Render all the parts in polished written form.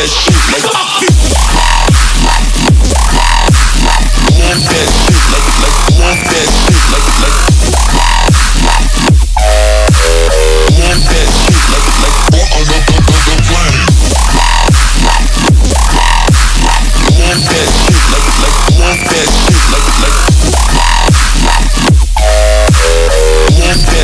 that shit like a move that shit like move that shit like move that shit like walk on the plane. Move that shit like move that shit like move that shit like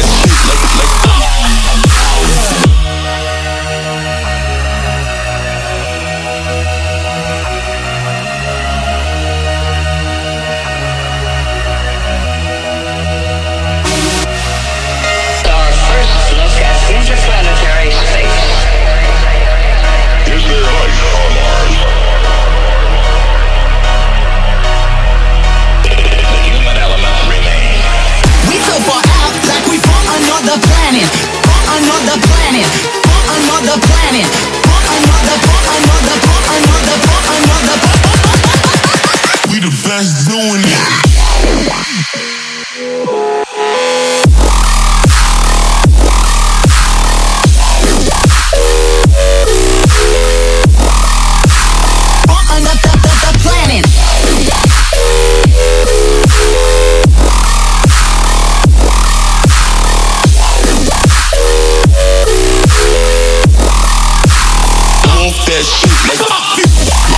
that shit like